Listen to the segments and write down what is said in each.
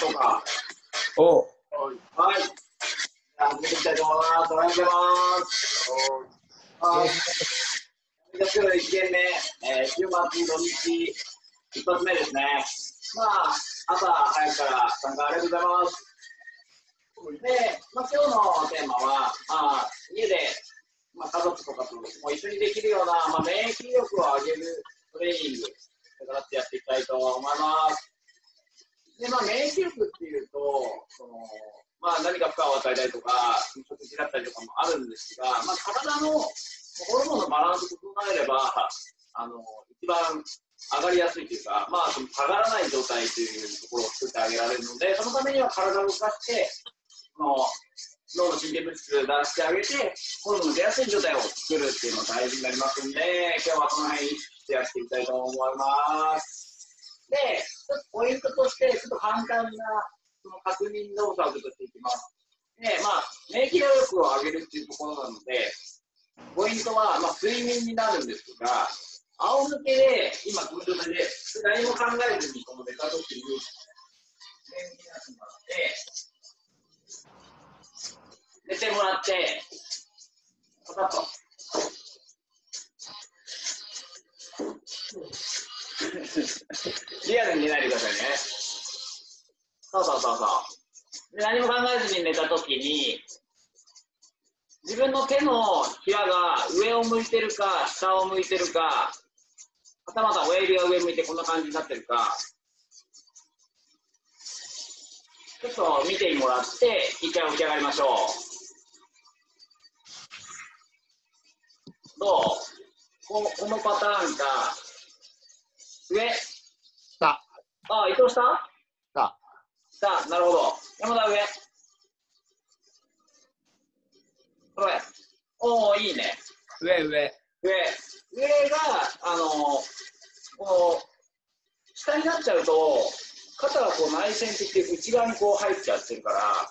とかおはい、やっていきたいと思います。おはようございます。はい、今日の1件目、週末土日一発目ですね。まあ朝早くから参加ありがとうございます。で、まあ、今日のテーマは、家で、家族とかとも一緒にできるような、免疫力を上げるトレーニングだからってやっていきたいと思います。で、免疫力っていうとその、何か負荷を与えたりとか食事だったりとかもあるんですが、体のホルモンのバランスを整えれば一番上がりやすいというか、その下がらない状態というところを作ってあげられるので、そのためには体を動かして脳の神経物質を出してあげて、ホルモンの出やすい状態を作るっていうのが大事になりますので、今日はこの辺にやっていきたいと思います。で、ちょっとポイントとして、ちょっと簡単なその確認動作をずっといきます。で、免疫力を上げるっていうところなので、ポイントは、睡眠になるんですが、仰向けで、今この状態で何も考えずにこの寝たときに、眠気がしまって、寝てもらって、パタッと。リアルに寝ないでくださいね。そう。で、何も考えずに寝たときに、自分の手のひらが上を向いてるか、下を向いてるか、はたまた親指が上向いてこんな感じになってるか、ちょっと見てもらって、一回起き上がりましょう。どう？このパターンか、上、下。伊藤下？下、なるほど。山田上。これ。おー、いいね。上が、下になっちゃうと、肩が内旋っていって内側に入っちゃってるから、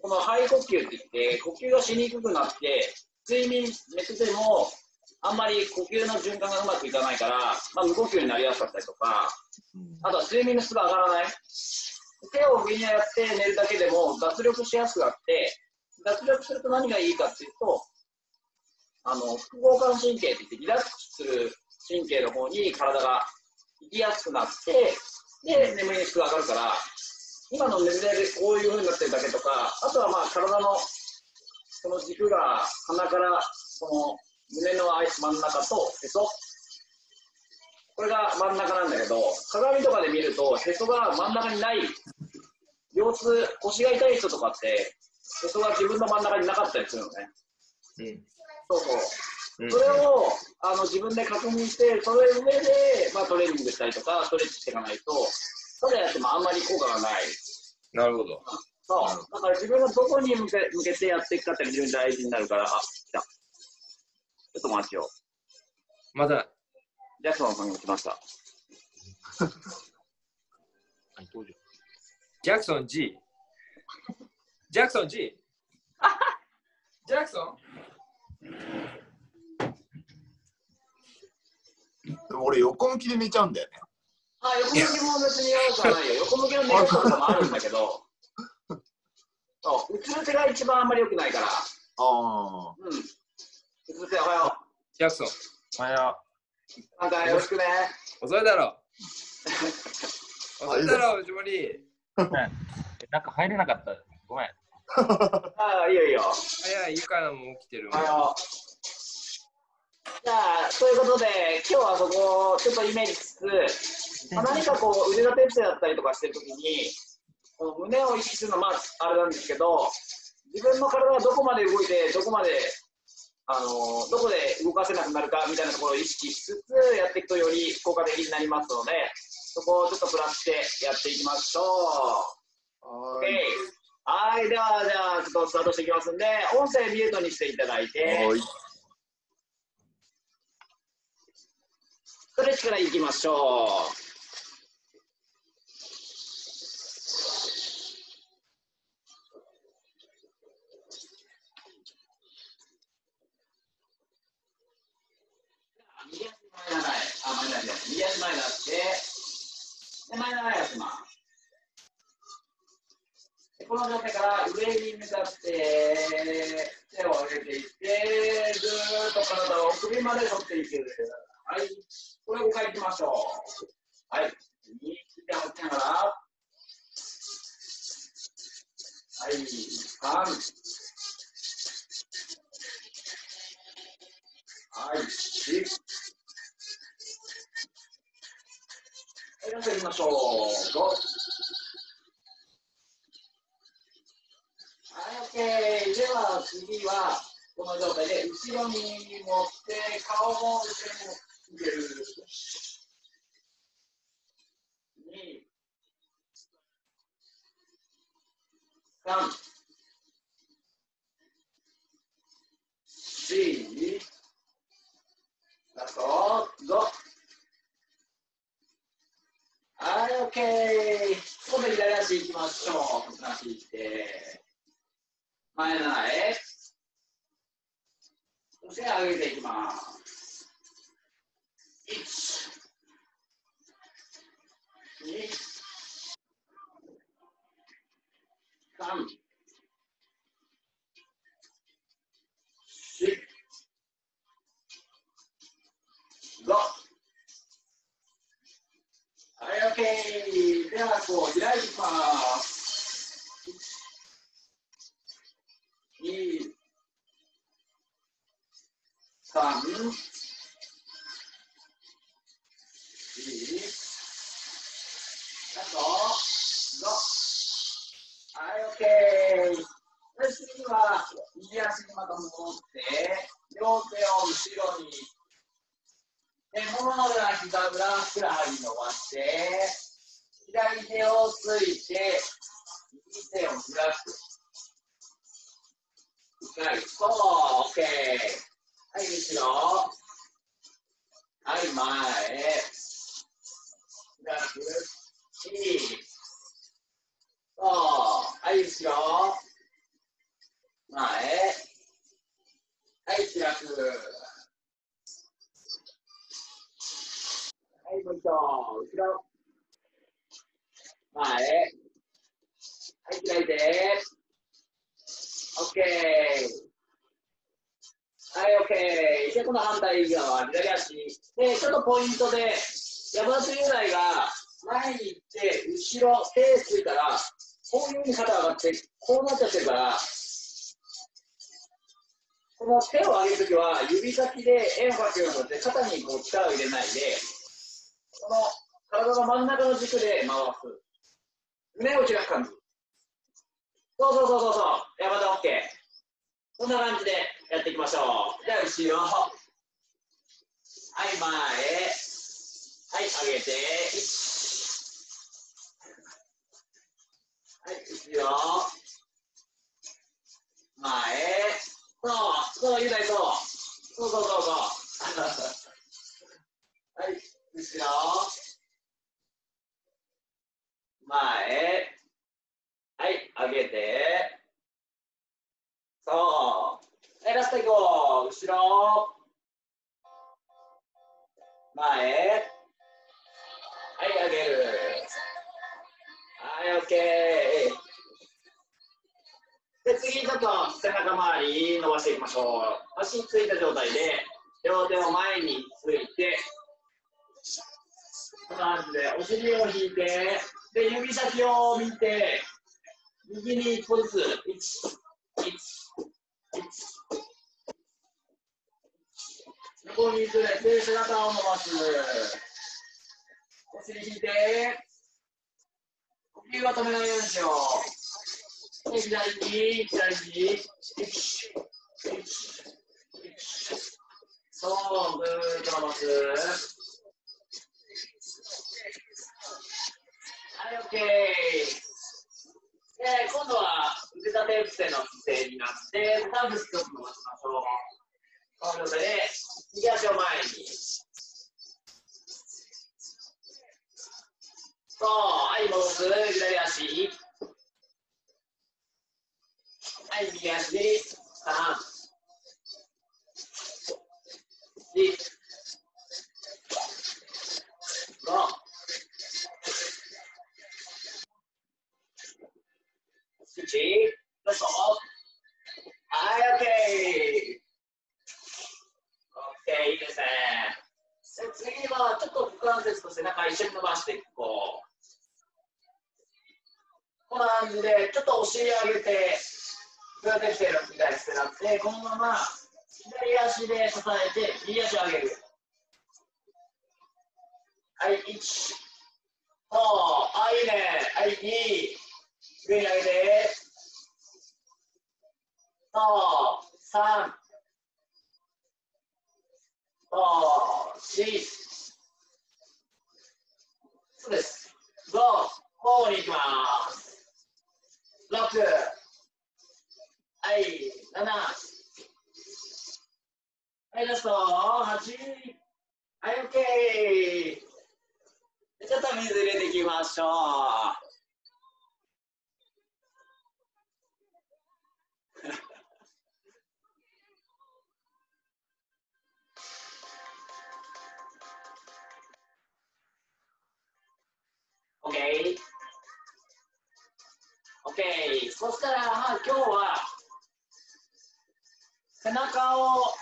この肺呼吸っていって、呼吸がしにくくなって、睡眠寝てても、あんまり呼吸の循環がうまくいかないから、無呼吸になりやすかったりとか、あとは睡眠の質が上がらない。手を上にやって寝るだけでも脱力しやすくなって、脱力すると何がいいかっていうと、副交感神経っていってリラックスする神経の方に体が行きやすくなって、で眠りの質が上がるから、今の眠りでこういうふうになってるだけとか、あとは体のその軸が鼻からその胸の真ん中とへそ、これが真ん中なんだけど、鏡とかで見るとへそが真ん中にない、腰痛、腰が痛い人とかってへそが自分の真ん中になかったりするのね。それを自分で確認して、それ上で、トレーニングしたりとかストレッチしていかないと、ただやってもあんまり効果がない。なるほど。だから自分がどこに向けてやっていくかって非常に大事になるから。ちょっと待ちよ。まだ。ジャクソンさんが来ました。ジャクソン G。ジャクソン。でも俺横向きで寝ちゃうんだよね。横向きも別にやることはないよ。横向きの寝方とかもあるんだけど。うつ伏せが一番あんまり良くないから。おはよう。ジャクソン。おはよう。またよろしくね。遅いだろ。ジモリー。なんか入れなかった。ごめん。いいよ。早い、ゆかのも起きてる。おはよう。じゃあ、ということで、今日はそこをちょっとイメージしつつ、何か腕立て伏せだったりとかしてるときに、胸を意識するのはあれなんですけど、自分の体がどこまで動いて、どこで動かせなくなるかみたいなところを意識しつつやっていくとより効果的になりますので、そこをちょっとプラスしてやっていきましょう。はい、ではじゃあちょっとスタートしていきますんで、音声ミュートにしていただいて、ストレッチからいきましょう。右足前になって、手前のラインをします。この状態から上に向かって手を上げていって、ずーっと体を首まで取っていく。はい、これ5回いきましょう。はい、右手を持ちながら、はい、3、はい、4、はい、やっていきましょう。5、OK、では次はこの状態で後ろに持って顔も後ろに向ける。2、3、4、ラスト、5。はい、OK。今度左足いきましょう。左足いって。前の前へ、そして上げていきます。1、2、3、4、5。はい、OK。では、こう開いていきます。energy. That's all.はい、OK。OK、いいですね。次は、ちょっと股関節と背中一緒に伸ばしていこう。こんな感じで、ちょっとお尻上げて、これができてるみたいにしてなくて、このまま左足で支えて、右足上げる。はい、1、2、あ、いいね。はい、2、上に上げて、2、3、そうです。5、4に行きます。6、はい、7、はい、ラスト、8、はい、OK。ちょっと水入れていきましょう。OK。OK。そしたら、今日は、背中を、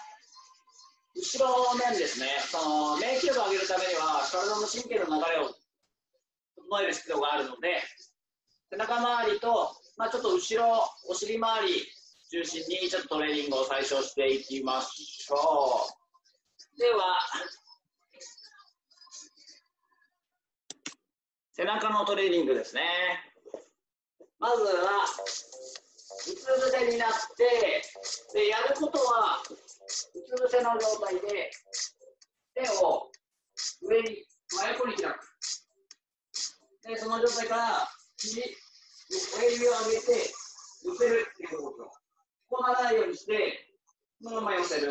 後ろ面ですね。その、免疫力を上げるためには、体の神経の流れを整える必要があるので、背中周りと、ちょっと後ろ、お尻周り中心に、ちょっとトレーニングを最初していきましょう。では、背中のトレーニングですね。まずはうつ伏せになって、でやることはうつ伏せの状態で手を上に真横に開く。でその状態から肘、親指を上げて寄せるっていう動きをこうならないようにして、そのまま寄せる。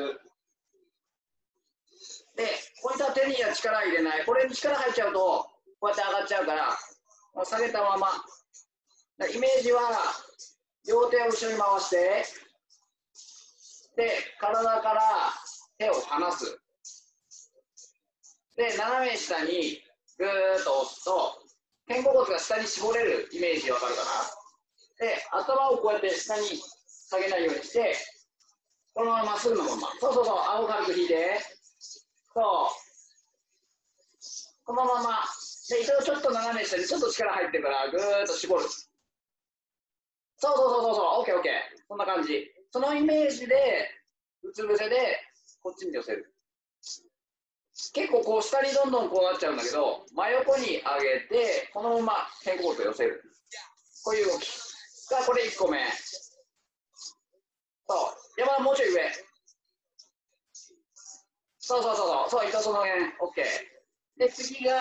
でこういった手には力入れない。これに力入っちゃうとこうやって上がっちゃうから、もう下げたまま。イメージは両手を後ろに回して、で体から手を離す。で斜め下にぐーっと押すと肩甲骨が下に絞れるイメージわかるかな。で頭をこうやって下に下げないようにして、このまま真っ直ぐのまま、そうそうそう、顎軽く引いて、そうこのまま。で一応ちょっと斜め下にちょっと力入ってるからぐーっと絞る。そうそうそうそうそう、 OKOK、そんな感じ。そのイメージでうつ伏せでこっちに寄せる。結構こう下にどんどんこうなっちゃうんだけど、真横に上げてこのまま肩甲骨を寄せる、こういう動きがこれ1個目。そう、山田もうちょい上。そうそうそうそうそう、一応その辺 OK。 で次が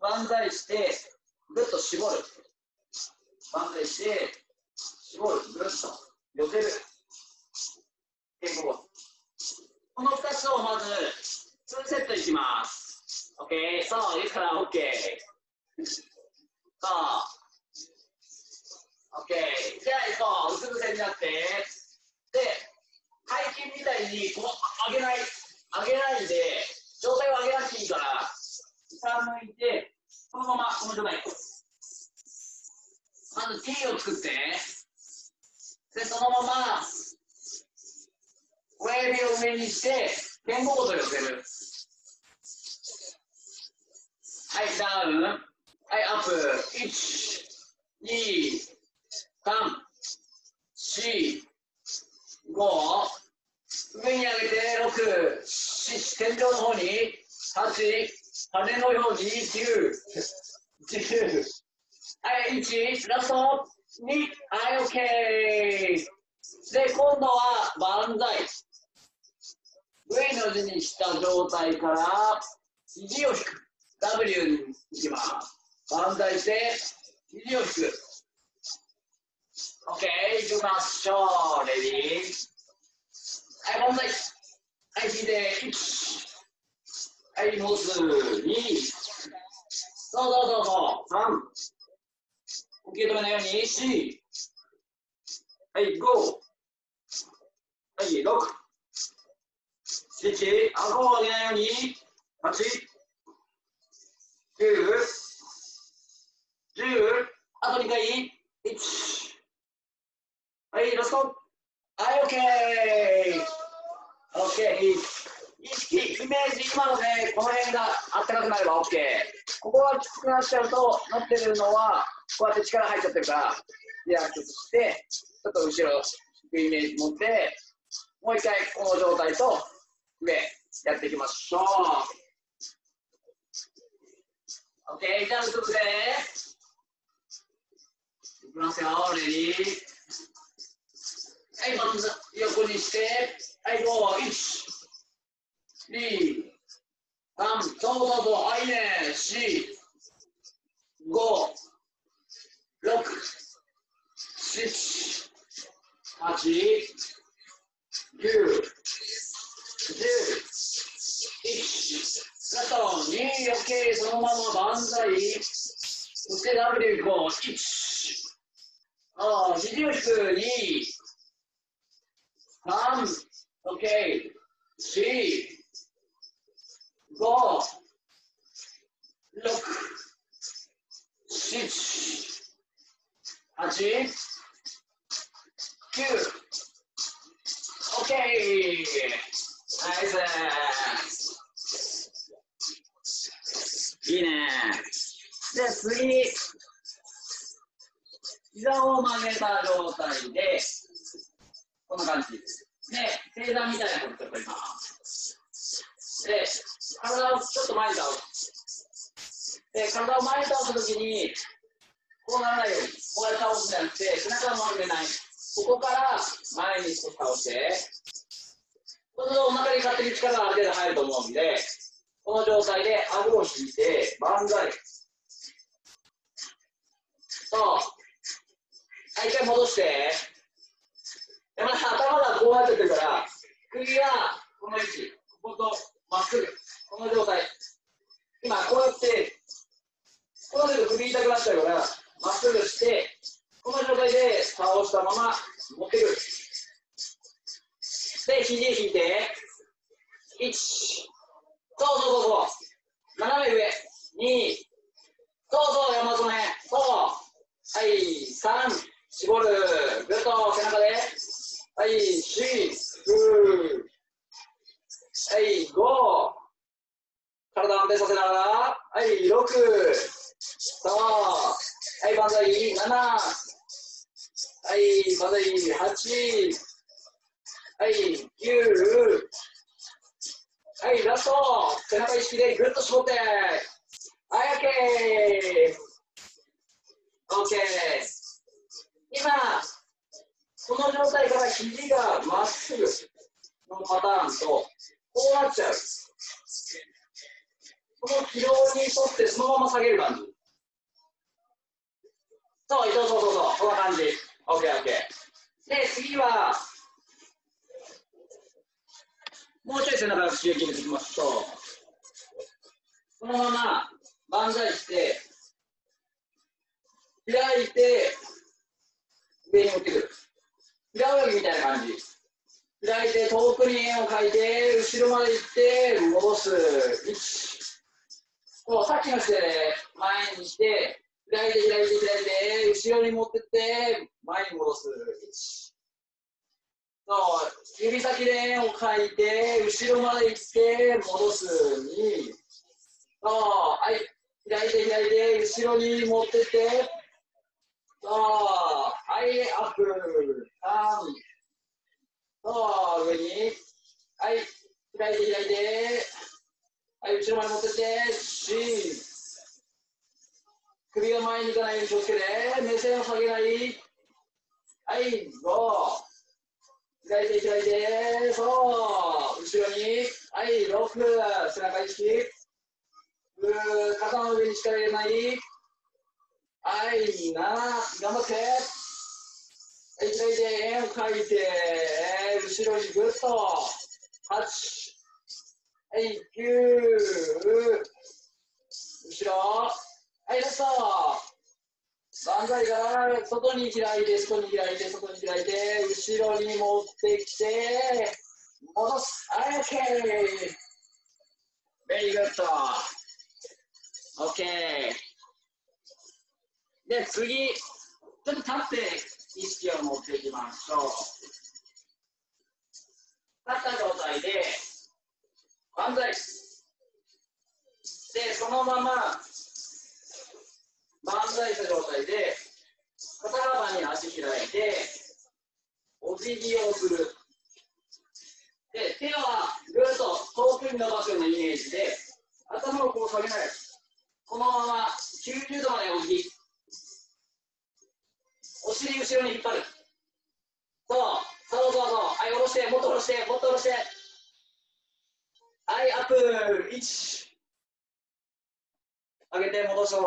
万歳して、ぐっと絞る。万歳して、絞る。ぐっと寄せる。肩甲骨。この2つをまず2セットいきます。OK。そう、いいから OK。そう。OK。じゃあ、うつ伏せになって。で、背筋みたいにこう上げない。上げないで、上体を上げなくていいから、下向いて、このまま、この状態。まず T を作って、で、そのまま、親指を上にして、肩甲骨を寄せる。はい、ダウン。はい、アップ。1、2、3、4、5、上に上げて、6、7、天井の方に、8、羽のように10。はい、1、ラスト、2、はい、OK。で、今度は万歳。上の字にした状態から、肘を引く。W に行きます。万歳して、肘を引く。OK、行きましょう。レディー。はい、万歳。はい、引いて、1。はい、戻す。2、そうそうそうそう、3、受け止めないように、4、はい、5、はい、6、7、顎を上げないように、8、9、10、あと2回、はい、ラスト。はい、OK。意識、イメージ、今のね、この辺があったかくなれば OK。ここがきつくなっちゃうと、なってるのは、こうやって力入っちゃってるから、リラックスして、ちょっと後ろ、引くイメージ持って、もう一回、この状態と、上、やっていきましょう。OK、じゃあ、一つで。いきますよ、レディー。はい、まず横にして、はい、5、1、2、3、そう、はいね、4、5、6、7、8、9、10、あと2、OK、そのまま万歳。そして W いこう、1、肘を引く、2、3、OK、4、5、6、7、8、9、OK、ナイス。いいね。で、次。膝を曲げた状態で、こんな感じです。で、正座みたいなことを取ります。で、体をちょっと前に倒す。で、体を前に倒すときに、こうならないように、こうやって倒すんじゃなくて、背中を丸めない。ここから前に少し倒して、そうするとお腹に勝手に力がある程度入ると思うんで、この状態で顎を引いて、万歳。そう。はい、一回戻して。まだ頭がこうなっちゃってるから、首はこの位置、こことまっすぐ、この状態。今、こうやって、こうなると首痛くなっちゃうから、まっすぐして、この状態で倒したまま持ってくる。で、肘引いて、1、そうそうそうそう、斜め上、2、そうそう、山添、そう、はい、3、絞る、ぐっと背中で、はい、4、はい、5、体安定させながら、はい、6、さあ、はい、万歳、7、はい、万歳、8、はい、9、はい、ラスト、背中意識でぐっと絞って、はい、OK、OK。今、この状態から肘がまっすぐのパターンと、こうなっちゃう。この軌道に沿ってそのまま下げる感じ。そう、そうそうそうそう、こんな感じ。OK、OK。で、次は、もうちょい背中を刺激入れていきましょう。このまま、万歳して、開いて、上に持ってくる。平泳ぎみたいな感じ。開いて、遠くに円を描いて、後ろまで行って、戻す。1。そう、さっきの姿勢で、前にして、開いて、開いて、開いて、後ろに持ってって、前に戻す。1。そう、指先で円を描いて、後ろまで行って、戻す。2。そう、はい。開いて、開いて、後ろに持ってって、はい、アップ、そう、上に、はい、開いて、開いて、はい、後ろまで持ってって、首が前に行かないように気をつけて、目線を下げない、はい、5、開いて、開いて、そう、後ろに、はい、6、背中意識、肩の上に力入れない、はい、7、頑張って。はい、開いて、円を描いて、後ろにぐっと。8、はい、9、後ろ。はい、ラスト。万歳から、外に開いて、外に開いて、外に開いて、後ろに持ってきて、戻す。はい、OK。ベリーグッド。OK。で、次、ちょっと立って意識を持っていきましょう。立った状態で万歳で、そのまま万歳した状態で肩幅に足開いてお辞儀をする。で、手はぐーっと遠くに伸ばすようなイメージで、頭をこう下げない。このまま90度までお辞儀。お尻後ろに引っ張る。そう、そうそうそう。はい、下ろして、もっと下ろして、もっと下ろして。はい、アップ。1。上げて戻そう。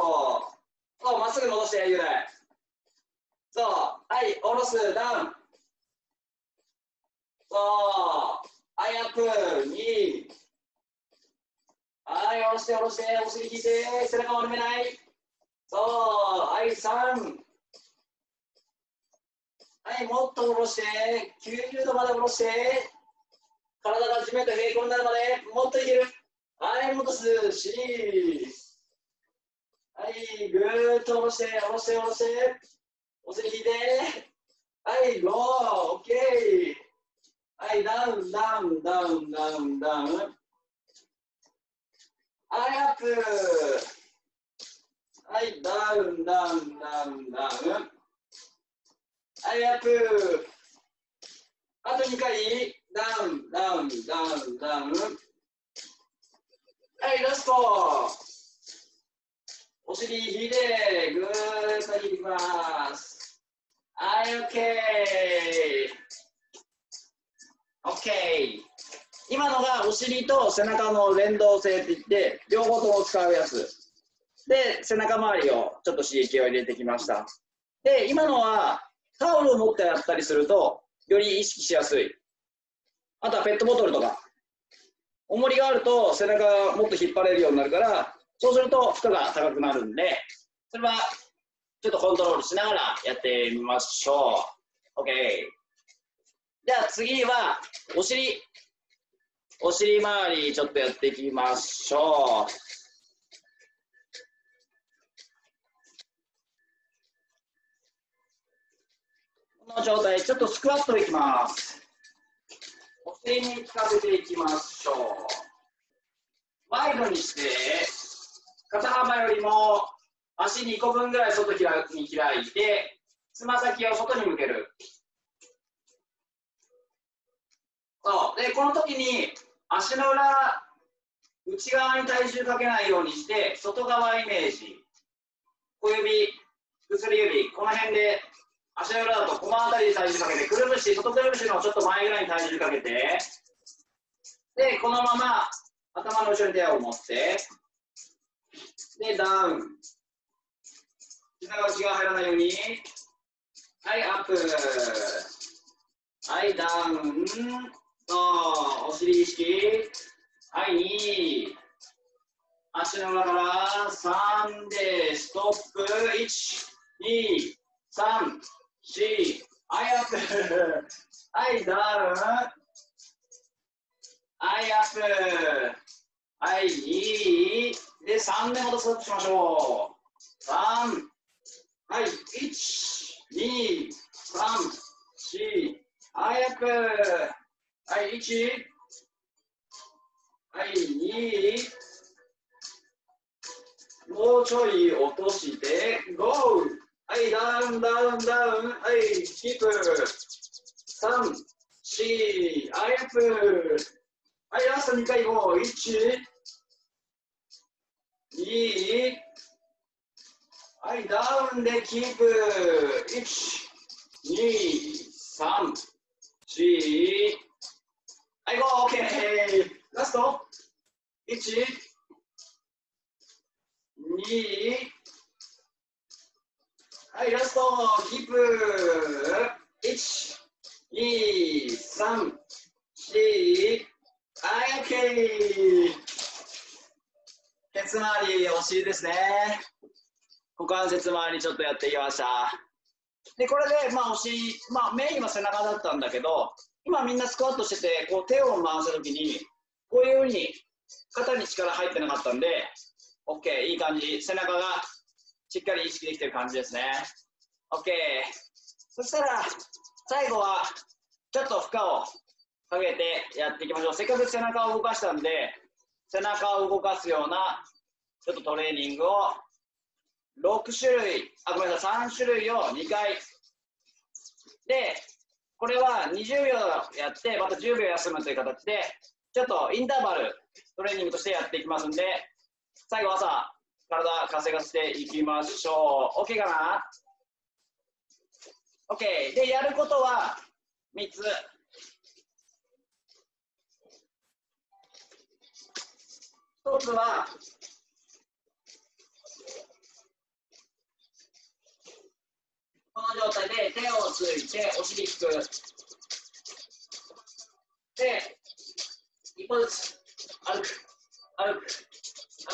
そう、まっすぐ戻して、ゆらい。そう、はい、下ろす、ダウン。そう、はい、アップ。2。はい、下ろして、下ろして、お尻引いて、背中丸めない。そう、はい、3。はい、もっと下ろして、90度まで下ろして、体が地面と平行になるまで、もっといける。はい、戻す、4。はい、ぐーっと下ろして、下ろして、下ろして、お尻引いて、はい、5、OK。はい、ダウン、ダウン、ダウン、ダウン、ダウン。はい、アップ。はい、ダウン、ダウン、ダウン、ダウン。はい、アップ。あと2回、ダウン、ダウン、ダウン、ダウン。はい、ラスト。お尻引いて、ぐーっと引いてきます。はい、OK。OK。今のがお尻と背中の連動性っていって、両方とも使うやつ。で、背中周りをちょっと刺激を入れてきました。で、今のは、タオルを持ってやったりするとより意識しやすい。あとはペットボトルとか重りがあると背中がもっと引っ張れるようになるから、そうすると負荷が高くなるんで、それはちょっとコントロールしながらやってみましょう。 OK。 じゃあ次はお尻周りちょっとやっていきましょう。の状態、ちょっとスクワットいきます。お尻に効かせていきましょう。ワイドにして肩幅よりも足2個分ぐらい外に開いて、つま先を外に向ける。そうで、この時に足の裏内側に体重かけないようにして、外側イメージ、小指、薬指、この辺で足の裏だとこの辺りに体重かけて、くるぶし、外くるぶしのちょっと前ぐらいに体重かけて、で、このまま頭の後ろに手を持って、で、ダウン。膝が内側入らないように。はい、アップ。はい、ダウン。お尻意識。はい、2。足の裏から3でストップ。1、2、3。はい、アップ。はい、ダウン。はい、アップ。はい、2。で、3で戻すとしましょう。3。はい、1、2、3、4。はい、アップ。はい、1。はい、2。もうちょい落として、5。はい、ダウン、ダウン、ダウン、はい、キープ、3、4、アイアップ、はい、ラスト2回、もう、1、2、はい、ダウンでキープ、1、2、3、4、はい、ゴー、OK、ラスト、1、2、はい、ラスト、キープ。1、2、3、4、はい、OK。ケツ周り、お尻ですね。股関節周り、ちょっとやってきました。で、これで、まあ、お尻、まあ、メインは背中だったんだけど、今みんなスクワットしてて、こう手を回すときに、こういうふうに肩に力入ってなかったんで、OK、いい感じ。背中がしっかり意識できてる感じですね。OK。そしたら、最後は、ちょっと負荷をかけてやっていきましょう。せっかく背中を動かしたんで、背中を動かすような、ちょっとトレーニングを、3種類を2回。で、これは20秒やって、また10秒休むという形で、ちょっとインターバル、トレーニングとしてやっていきますんで、最後朝、体稼がせていきましょう。OK かな？OK、でやることは3つ。1つはこの状態で手をついてお尻引く。で、一歩ずつ歩く、歩く、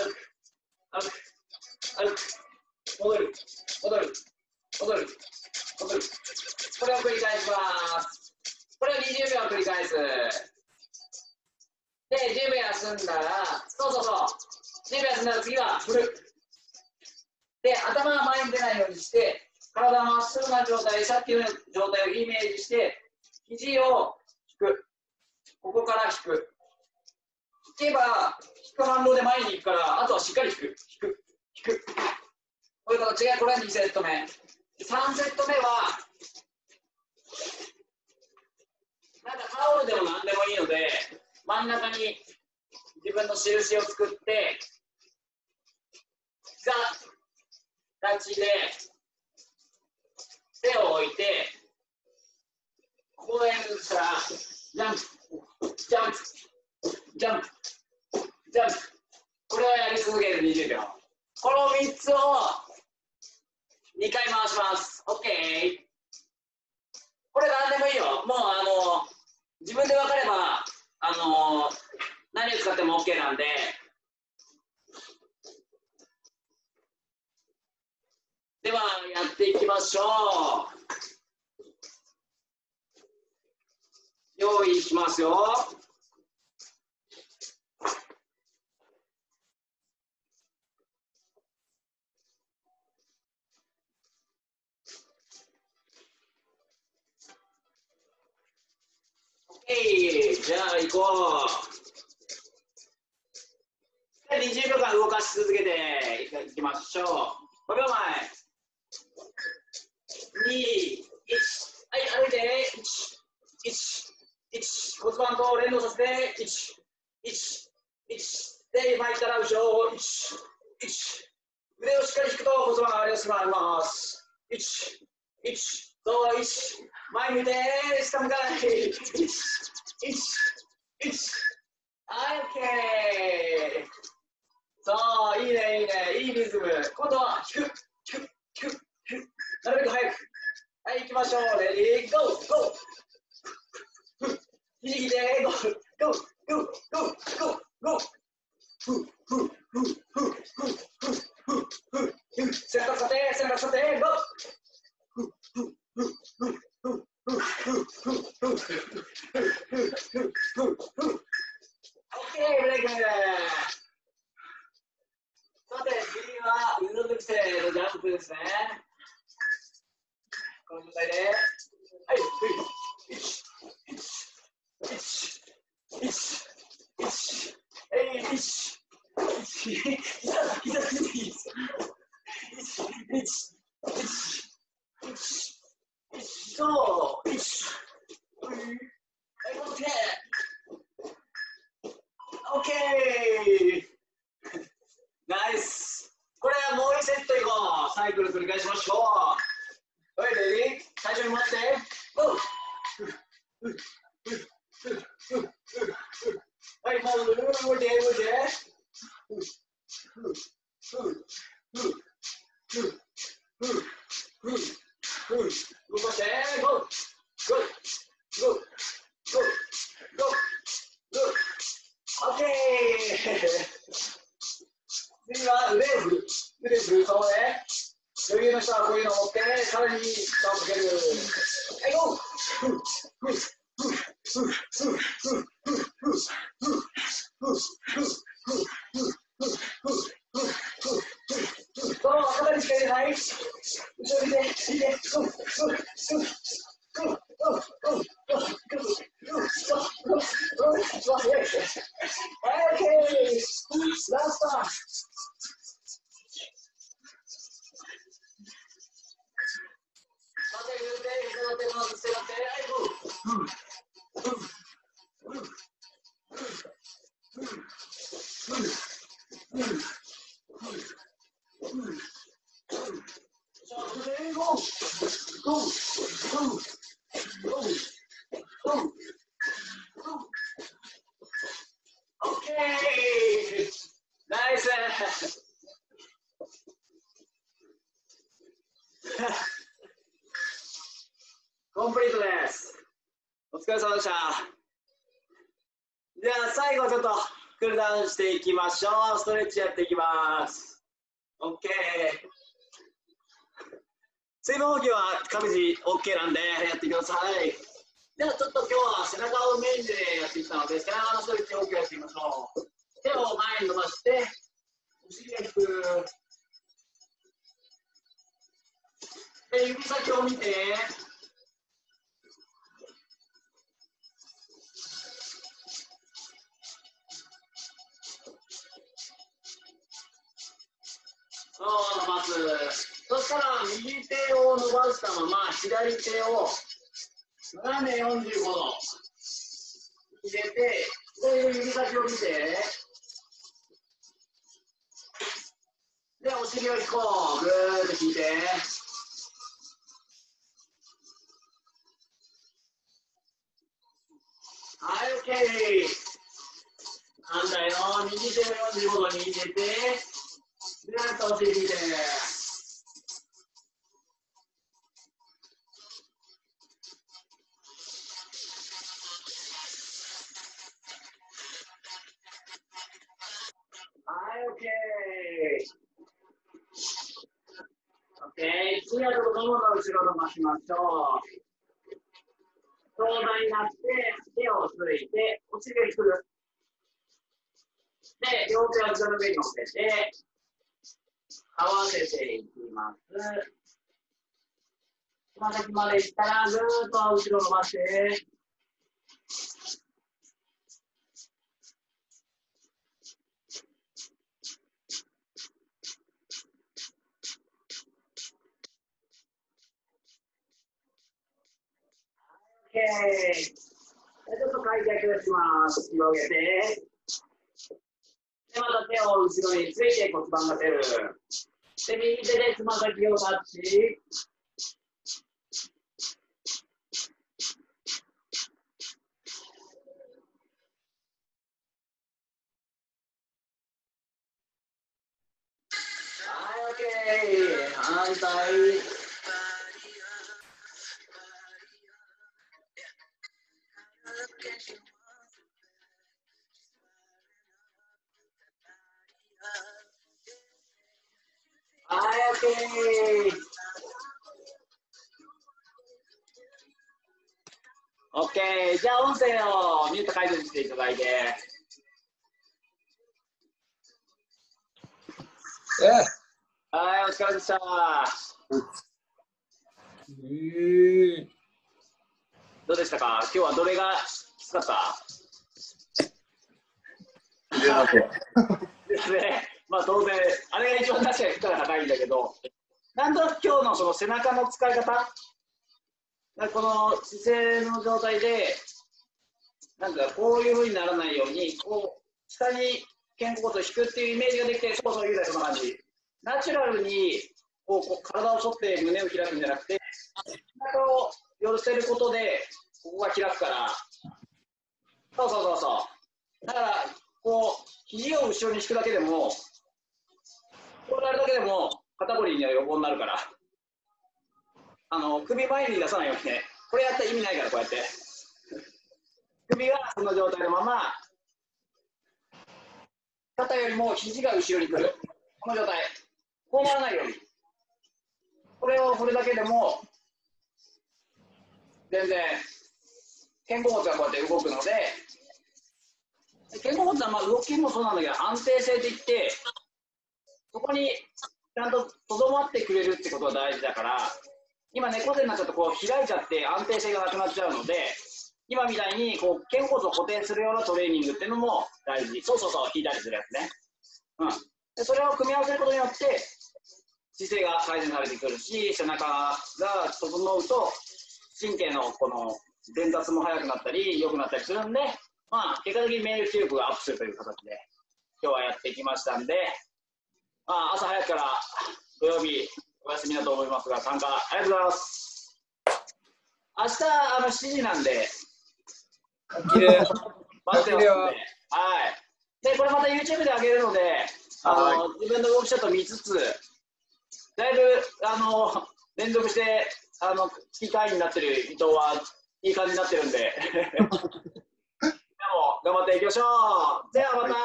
歩く、歩く、歩く、戻る、戻る、戻る。これを繰り返します。これを20秒繰り返す。で、10秒休んだら、10秒休んだら次は振る。で、頭が前に出ないようにして、体がまっすぐな状態、さっきの状態をイメージして、肘を引く。ここから引く。引けば、引く反動で前に行くから、あとはしっかり引く。引く。引く。こういう形で、これは2セット目。3セット目はなんかタオルでも何でもいいので真ん中に自分の印を作って膝立ちで手を置いてこうやるとしたらジャンプジャンプジャンプジャンプこれをやり続ける20秒この3つを2回回します。OK。これ何でもいいよ。もう自分で分かれば何を使っても OK なんで。ではやっていきましょう。用意しますよ。じゃあ行こう。20秒間動かし続けていきましょう。5秒前。2、1、はい、歩いて。1、1、1、骨盤と連動させて。1、1、1、で、今行ったら後ろ。1、1、腕をしっかり引くと骨盤が上がります。1、1、そう、前向いて、下向かない。はい、OK。そう、いいね、いいね、いいリズム。今度は、引く、引く、引く、引く。なるべく早く。はい、行きましょう。レディー、ゴー、ゴー。右で、ゴー、ゴー、ゴー、ゴー、ゴー、ゴー。背中さて、背中さて、ゴー。後コンプリートです。お疲れ様でした。じゃあ最後ちょっとクールダウンしていきましょう。ストレッチやっていきます。OK。水分補給は各自 OK なんでやってください。ではちょっと今日は背中をメインでやってきたので、背中のストレッチを補給やっていきましょう。手を前に伸ばして、お尻が引く。で指先を見て。伸ばす。そしたら右手を伸ばしたまま左手を斜め45度入れて、で指先を見て、でお尻を引こう。ぐーっと引いて、はい、 OK。 反対の右手を45度に入れて、で、あとお尻で。はい、オッケー。オッケー。次はちょっとももの後ろ伸ばしましょう。正座になって、手をついて、お尻を引く。で、両手を後ろの上に乗せて。合わせていきます。つま先までいったらぐーっと後ろ伸ばして、OK。 ちょっと開脚をします。広げて、でまた手を後ろについて骨盤が出る。で右手でつま先をタッチ。はい、 OK。 反対。はい、OK。 じゃあ音声をミュート解除していただいて。はい、お疲れでした。どうでしたか？今日はどれがきつかった？いやですね。まあ当然、あれが一番確かに負荷が高いんだけど、なんとなく今日のその背中の使い方、この姿勢の状態で、なんかこういうふうにならないように、こう下に肩甲骨を引くっていうイメージができて、そうそういうような感じ、ナチュラルにこう体を反って胸を開くんじゃなくて、背中を寄せることで、ここが開くから、そうそうそうそう、だからこう、肘を後ろに引くだけでも、こうやるだけでも肩こりには横になるから、首前に出さないようにね。これやったら意味ないから、こうやって首はその状態のまま、肩よりも肘が後ろにくる、この状態、こうならないように、これを振るだけでも全然肩甲骨がこうやって動くので、肩甲骨はまあ動きもそうなんだけど、安定性っていって、ここにちゃんととどまってくれるってことが大事だから、今猫背になっちゃうとこう開いちゃって安定性がなくなっちゃうので、今みたいにこう肩甲骨を固定するようなトレーニングっていうのも大事。そうそうそう、引いたりするやつね。うん。でそれを組み合わせることによって姿勢が改善されてくるし、背中が整うと神経のこの伝達も早くなったり良くなったりするんで、まあ結果的に免疫力がアップするという形で今日はやってきましたんで、まあ、朝早くから土曜日お休みだと思いますが、参加ありがとうございます。明日7時なんで昼待ってますんで、はい、でこれまた YouTube で上げるので、自分の動きちょっと見つつ、だいぶ連続して月単位になってる伊藤はいい感じになってるんででも頑張っていきましょう。ではまた、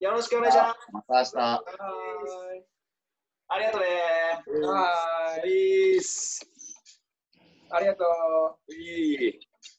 よろしくお願いします。また明日。ありがとうね。はい。ありがとう。